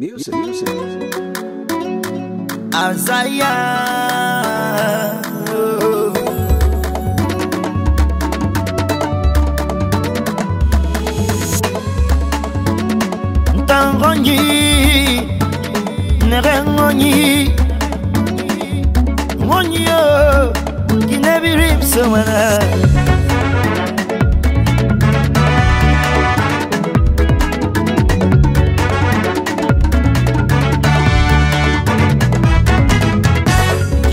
Music. AZAYA. Ntangonyi, nerengonyi, ngonyo, kinebiripsomana.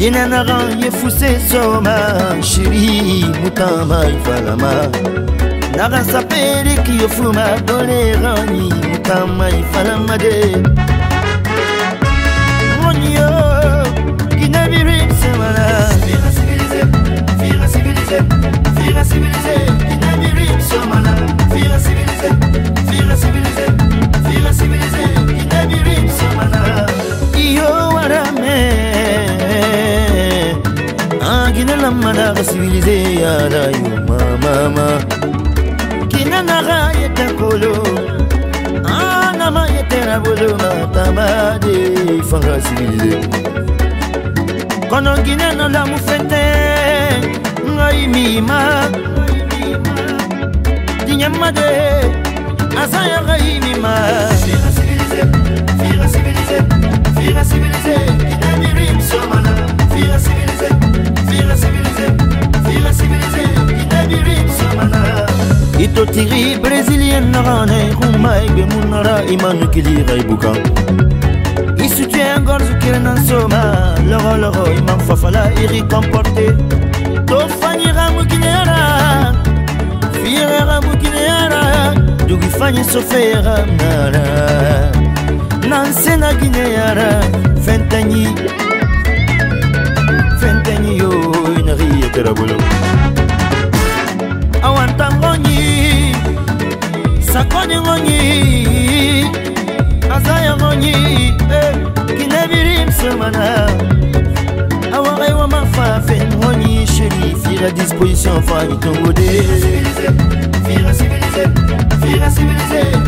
Yena na rangi fuse soma, chérie, mutama ifalama. Na rasa peri kiyo fuma dole rangi, mutama ifalama de. Monyo, kinabiri semana. Fira civilisé, fira civilisé, fira civilisé, kinabiri semana. Fira civilisé, fira civilisé, fira civilisé, kinabiri semana. Iyo warame. Mama civilisé ya la mama kina na raye takolo ana ma yetera bolo matama de fanga civilisé kono kina na la mufete ngai mima dinyama de azaya ngai mima fira civilisé fira civilisé fira civilisé kina mirim somana fira civilisé fira civilisé, inabiri somana. Ito tiri brésilien narane, rumai bemunara imanu kili raibuka. Isu tue ngorzu kire nansoma, loro iman fafala iri comporté. Tofani ramu kineara, fire ramu kineara, dugi fani sofe ramnara. Nansena kineara, fentani. Awantangonyi, sakoningonyi, azayangonyi, kinebirim semana. Awarewa mafa fengonyi, chérie, fira disposition fa itongode. Fira civilisé, fira civilisé, fira civilisé.